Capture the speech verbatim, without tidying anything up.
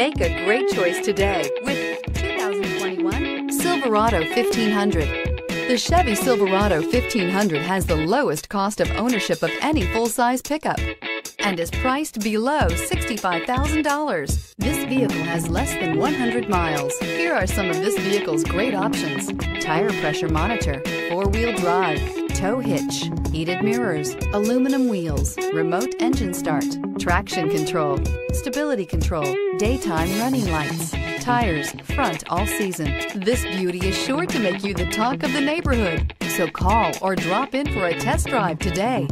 Make a great choice today with two thousand twenty-one Silverado fifteen hundred. The Chevy Silverado fifteen hundred has the lowest cost of ownership of any full-size pickup and is priced below sixty-five thousand dollars. This vehicle has less than one hundred miles. Here are some of this vehicle's great options: tire pressure monitor, four-wheel drive, tow hitch, heated mirrors, aluminum wheels, remote engine start, traction control, stability control, daytime running lights, tires, front all season. This beauty is sure to make you the talk of the neighborhood. So call or drop in for a test drive today.